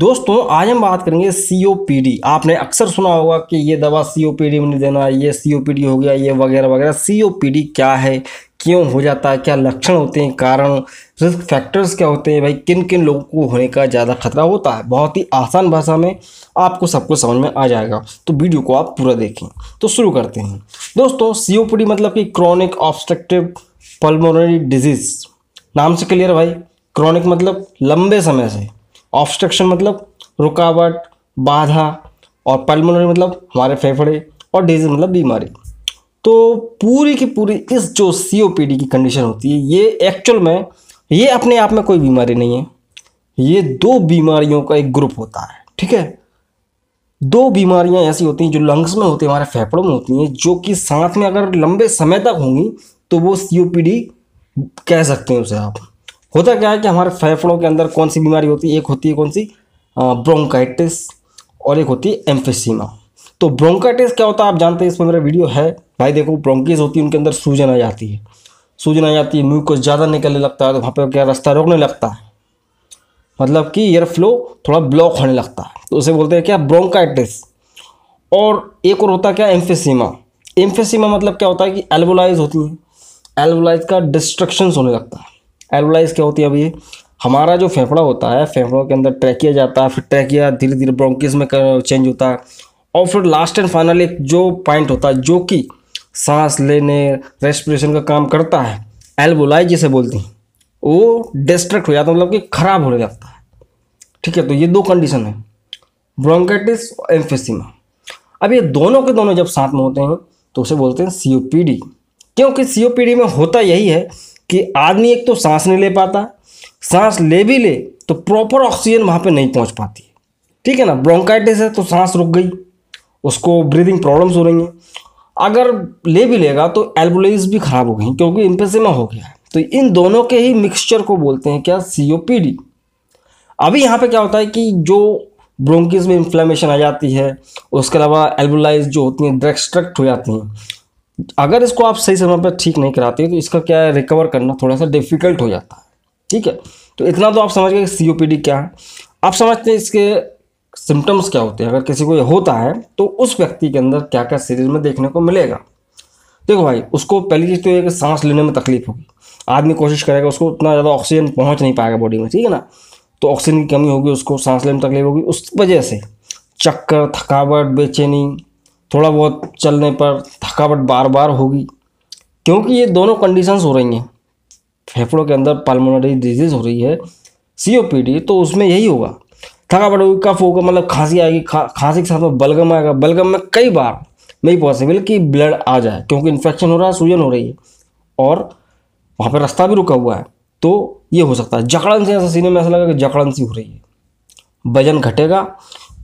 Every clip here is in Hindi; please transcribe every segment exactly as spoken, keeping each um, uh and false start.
दोस्तों आज हम बात करेंगे सीओपीडी। आपने अक्सर सुना होगा कि ये दवा सीओपीडी में नहीं देना, ये सीओपीडी हो गया, ये वगैरह वगैरह। सीओपीडी क्या है, क्यों हो जाता है, क्या लक्षण होते हैं, कारण, रिस्क फैक्टर्स क्या होते हैं, भाई किन किन लोगों को होने का ज़्यादा खतरा होता है, बहुत ही आसान भाषा में आपको सब कुछ समझ में आ जाएगा। तो वीडियो को आप पूरा देखें। तो शुरू करते हैं दोस्तों। सीओपीडी मतलब कि क्रॉनिक ऑब्स्ट्रक्टिव पल्मोनरी डिजीज़, नाम से क्लियर भाई। क्रॉनिक मतलब लंबे समय से, ऑब्स्ट्रक्शन मतलब रुकावट, बाधा, और पल्मोनरी मतलब हमारे फेफड़े, और डिजीज़ मतलब बीमारी। तो पूरी की पूरी इस जो सीओपीडी की कंडीशन होती है, ये एक्चुअल में ये अपने आप में कोई बीमारी नहीं है, ये दो बीमारियों का एक ग्रुप होता है। ठीक है, दो बीमारियां ऐसी होती हैं जो लंग्स में होती हैं, हमारे फेफड़ों में होती हैं, जो कि साथ में अगर लंबे समय तक होंगी तो वो सीओपीडी कह सकते हैं उसे आप। होता क्या है कि हमारे फेफड़ों के अंदर कौन सी बीमारी होती है, एक होती है कौन सी, ब्रोंकाइटिस, और एक होती है एम्फिसीमा। तो ब्रोंकाइटिस क्या होता है आप जानते हैं, इसमें मेरा वीडियो है भाई। देखो, ब्रोंकिस होती है, उनके अंदर सूजन आ जाती है, सूजन आ जाती है, म्यूकस ज़्यादा निकलने लगता है, तो वहाँ पे क्या रास्ता रोकने लगता है, मतलब कि एयर फ्लो थोड़ा ब्लॉक होने लगता है, तो उसे बोलते हैं क्या, ब्रोंकाइटिस। और एक और होता है क्या, एम्फिसीमा। एम्फिसीमा मतलब क्या होता है कि एल्वोलाइज होती है, एल्वोलाइज का डिस्ट्रक्शन होने लगता है। एल्वोलाइज क्या होती है, अब ये हमारा जो फेफड़ा होता है, फेफड़ों के अंदर ट्रैकिया जाता है, फिर ट्रैकिया धीरे धीरे ब्रोंकिस में चेंज होता है, और फिर लास्ट एंड फाइनली जो पॉइंट होता है जो कि सांस लेने रेस्पिरेशन का काम करता है, एल्वोलाई जिसे बोलते हैं, वो डिस्ट्रक्ट हो जाता है, मतलब कि खराब होने लगता है। ठीक है, तो ये दो कंडीशन है, ब्रोंकाइटिस और एम्फिसीमा। अब ये दोनों के दोनों जब साथ में होते हैं तो उसे बोलते हैं सीओपीडी। क्योंकि सीओपीडी में होता यही है कि आदमी एक तो सांस नहीं ले पाता, सांस ले भी ले तो प्रॉपर ऑक्सीजन वहाँ पर नहीं पहुँच पाती। ठीक है ना, ब्रोंकाइटिस है तो सांस रुक गई, उसको ब्रीदिंग प्रॉब्लम्स हो रही हैं, अगर ले भी लेगा तो एल्वोलाइज भी खराब हो गई क्योंकि एम्फिसेमा हो गया है। तो इन दोनों के ही मिक्सचर को बोलते हैं क्या, सीओपीडी। अभी यहाँ पे क्या होता है कि जो ब्रोंकिस में इन्फ्लेमेशन आ जाती है, उसके अलावा एल्वोलाइज जो होती हैं डिस्ट्रक्ट हो जाती हैं, अगर इसको आप सही समय पर ठीक नहीं कराते तो इसका क्या है, रिकवर करना थोड़ा सा डिफ़िकल्ट हो जाता है। ठीक है, तो इतना तो आप समझ गए सीओपीडी क्या है। आप समझते हैं इसके सिम्टम्स क्या होते हैं, अगर किसी को ये होता है तो उस व्यक्ति के अंदर क्या क्या शरीर में देखने को मिलेगा। देखो भाई, उसको पहली चीज़ तो ये कि सांस लेने में तकलीफ होगी, आदमी कोशिश करेगा, उसको उतना ज़्यादा ऑक्सीजन पहुंच नहीं पाएगा बॉडी में। ठीक है ना, तो ऑक्सीजन की कमी होगी, उसको सांस लेने में तकलीफ होगी, उस वजह से चक्कर, थकावट, बेचैनी, थोड़ा बहुत चलने पर थकावट बार बार होगी, क्योंकि ये दोनों कंडीशंस हो रही हैं, फेफड़ों के अंदर पल्मोनरी डिजीज़ हो रही है सीओपीडी, तो उसमें यही होगा, थकावट होगी, कफ होगा, मतलब खांसी आएगी, खा खांसी के साथ में बलगम आएगा, बलगम में कई बार नहीं पॉसिबल कि ब्लड आ जाए क्योंकि इन्फेक्शन हो रहा है, सूजन हो रही है, और वहाँ पर रास्ता भी रुका हुआ है, तो ये हो सकता है। जकड़न से ऐसा सीने में ऐसा लगेगा कि जकड़न सी हो रही है, वजन घटेगा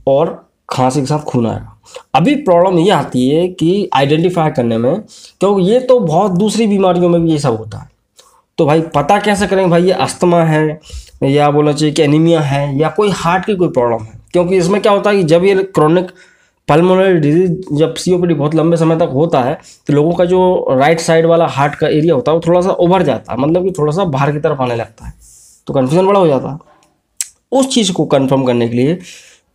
और खांसी के साथ खून आएगा। अभी प्रॉब्लम ये आती है कि आइडेंटिफाई करने में, क्योंकि ये तो बहुत दूसरी बीमारियों में भी ये सब होता है, तो भाई पता कैसे करेंगे भाई ये अस्थमा है, या बोलना चाहिए कि एनीमिया है, या कोई हार्ट की कोई प्रॉब्लम है। क्योंकि इसमें क्या होता है कि जब ये क्रॉनिक पल्मोनरी डिजीज़, जब सीओपीडी बहुत लंबे समय तक होता है, तो लोगों का जो राइट साइड वाला हार्ट का एरिया होता है वो थोड़ा सा ओवर जाता है, मतलब कि थोड़ा सा बाहर की तरफ आने लगता है, तो कन्फ्यूज़न बड़ा हो जाता है। उस चीज़ को कन्फर्म करने के लिए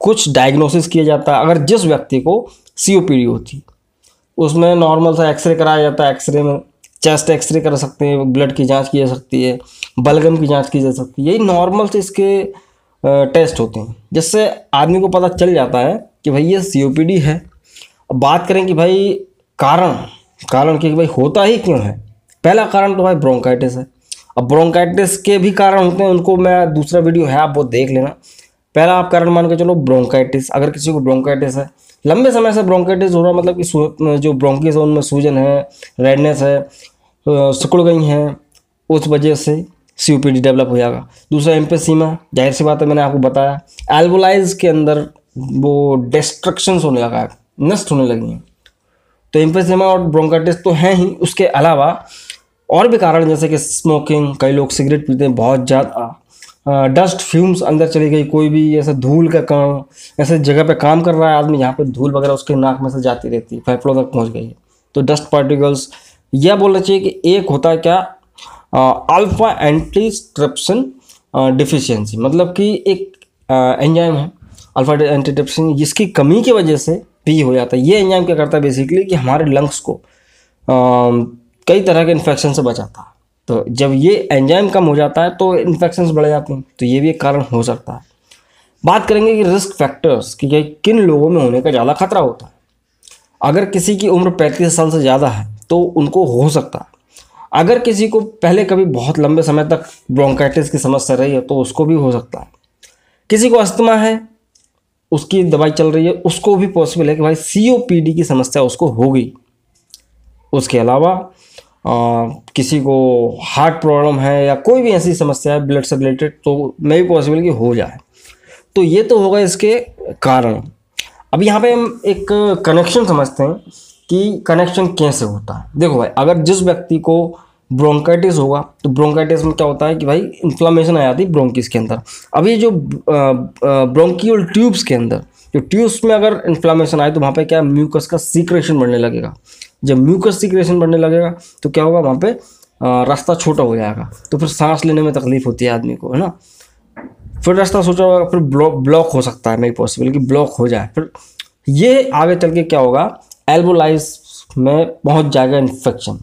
कुछ डायग्नोसिस किया जाता है। अगर जिस व्यक्ति को सीओपीडी होती उसमें नॉर्मल सा एक्सरे कराया जाता है, एक्सरे में चेस्ट एक्सरे कर सकते हैं, ब्लड की जांच की जा सकती है, बलगम की जांच की जा सकती है, यही नॉर्मल से इसके टेस्ट होते हैं, जिससे आदमी को पता चल जाता है कि भाई ये सीओपीडी है। अब बात करें कि भाई कारण, कारण कि भाई होता ही क्यों है, पहला कारण तो भाई ब्रोंकाइटिस है। अब ब्रोंकाइटिस के भी कारण होते हैं, उनको मैं दूसरा वीडियो है आप वो देख लेना। पहला आप कारण मान के चलो ब्रोंकाइटिस, अगर किसी को ब्रोंकाइटिस है, लंबे समय से ब्रोंकाइटिस हो रहा, मतलब कि जो ब्रोंकिस है उनमें सूजन है, रेडनेस है, सिकुड़ गई हैं, उस वजह से सीओपीडी डेवलप हो जाएगा। दूसरा एम्फिसीमा, जाहिर सी बात है, मैंने आपको बताया, एल्वोलाइज के अंदर वो डिस्ट्रक्शंस होने लगा है, नष्ट होने लगी हैं, तो एम्फिसीमा और ब्रोंकाइटिस तो हैं ही। उसके अलावा और भी कारण, जैसे कि स्मोकिंग, कई लोग सिगरेट पीते हैं बहुत ज़्यादा, डस्ट फ्यूम्स अंदर चली गई, कोई भी ऐसा धूल का काम, ऐसे जगह पर काम कर रहा है आदमी जहाँ पर धूल वगैरह उसके नाक में से जाती रहती है, फेफड़ों तक पहुँच गई है, तो डस्ट पार्टिकल्स, यह बोलना चाहिए कि एक होता है क्या, अल्फा एंटीट्रिप्सिन डिफिशियंसी, मतलब कि एक एंजाइम है अल्फा एंटीट्रिप्सिन, जिसकी कमी की वजह से पी हो जाता है। ये एंजाइम क्या करता है बेसिकली कि हमारे लंग्स को कई तरह के इन्फेक्शन से बचाता है। तो जब ये एंजाइम कम हो जाता है तो इन्फेक्शंस बढ़ जाते हैं, तो ये भी एक कारण हो सकता है। बात करेंगे कि रिस्क फैक्टर्स कि किन लोगों में होने का ज़्यादा खतरा होता है। अगर किसी की उम्र पैंतीस साल से ज़्यादा है तो उनको हो सकता है। अगर किसी को पहले कभी बहुत लंबे समय तक ब्रोंकाइटिस की समस्या रही है तो उसको भी हो सकता है। किसी को अस्थमा है, उसकी दवाई चल रही है, उसको भी पॉसिबल है कि भाई सीओपीडी की समस्या उसको होगी। उसके अलावा आ, किसी को हार्ट प्रॉब्लम है या कोई भी ऐसी समस्या है ब्लड से रिलेटेड तो मे भी पॉसिबल कि हो जाए। तो ये तो होगा इसके कारण। अब यहाँ पे हम एक कनेक्शन समझते हैं कि कनेक्शन कैसे होता है। देखो भाई, अगर जिस व्यक्ति को ब्रोंकाइटिस होगा तो ब्रोंकाइटिस में क्या होता है कि भाई इन्फ्लामेशन आ जाती है ब्रोंकिस के अंदर। अभी जो ब्रोंकियल ट्यूब्स के अंदर जो ट्यूब्स में अगर इन्फ्लामेशन आए तो वहाँ पे क्या म्यूकस का सीक्रेशन बढ़ने लगेगा। जब म्यूकस सीक्रेशन बढ़ने लगेगा तो क्या होगा, वहाँ पे रास्ता छोटा हो जाएगा, तो फिर सांस लेने में तकलीफ होती है आदमी को, है ना। फिर रास्ता छोटा होगा, फिर ब्लॉक ब्लॉक हो सकता है, मे पॉसिबल कि ब्लॉक हो जाए। फिर ये आगे चल के क्या होगा, एल्वोलाइज में पहुँच जाएगा इन्फेक्शन।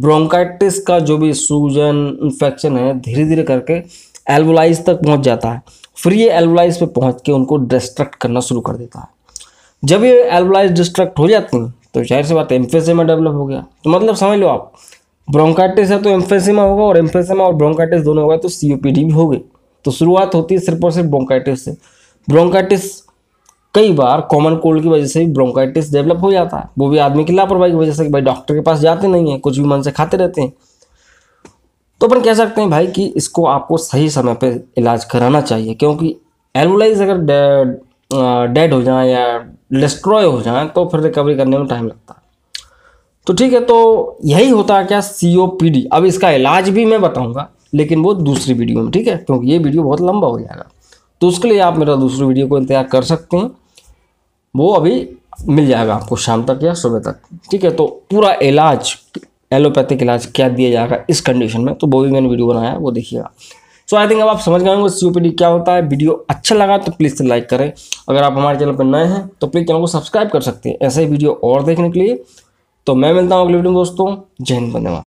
ब्रोंकाइटिस का जो भी सूजन इन्फेक्शन है धीरे धीरे करके एल्वोलाइज तक पहुंच जाता है। फिर ये एल्वोलाइज पे पहुंच के उनको डिस्ट्रक्ट करना शुरू कर देता है। जब ये एल्वोलाइज डिस्ट्रक्ट हो जाती हैं तो जाहिर सी बात है एम्फिसेमा डेवलप हो गया। तो मतलब समझ लो आप, ब्रोंकाइटिस है तो एम्फिसेमा होगा, और एम्फिसेमा और ब्रोंकाइटिस दोनों होगा तो सीओपीडी भी होगी। तो शुरुआत होती है सिर्फ और सिर्फ ब्रोंकाइटिस से। ब्रोंकाइटिस कई बार कॉमन कोल्ड की वजह से भी ब्रोंकाइटिस डेवलप हो जाता है, वो भी आदमी की लापरवाही की वजह से कि भाई डॉक्टर के पास जाते नहीं है, कुछ भी मन से खाते रहते हैं। तो अपन कह सकते हैं भाई कि इसको आपको सही समय पे इलाज कराना चाहिए, क्योंकि एल्वोलाइज अगर डेड हो जाए या डिस्ट्रॉय हो जाए तो फिर रिकवरी करने में टाइम लगता है। तो ठीक है, तो यही होता है क्या सीओपीडी। अब इसका इलाज भी मैं बताऊँगा, लेकिन वो दूसरी वीडियो में, ठीक है, क्योंकि ये वीडियो बहुत लंबा हो जाएगा। तो उसके लिए आप मेरा दूसरी वीडियो को इंतजार कर सकते हैं, वो अभी मिल जाएगा आपको शाम तक या सुबह तक, ठीक है। तो पूरा इलाज, एलोपैथिक इलाज क्या दिया जाएगा इस कंडीशन में, तो वो भी मैंने वीडियो बनाया है, वो देखिएगा। सो आई थिंक अब आप समझ गए होंगे सीओपीडी क्या होता है। वीडियो अच्छा लगा तो प्लीज़ लाइक करें। अगर आप हमारे चैनल पर नए हैं तो प्लीज़ चैनल को सब्सक्राइब कर सकते हैं ऐसे ही वीडियो और देखने के लिए। तो मैं मिलता हूँ अगले वीडियो में दोस्तों। जय हिंद, धन्यवाद।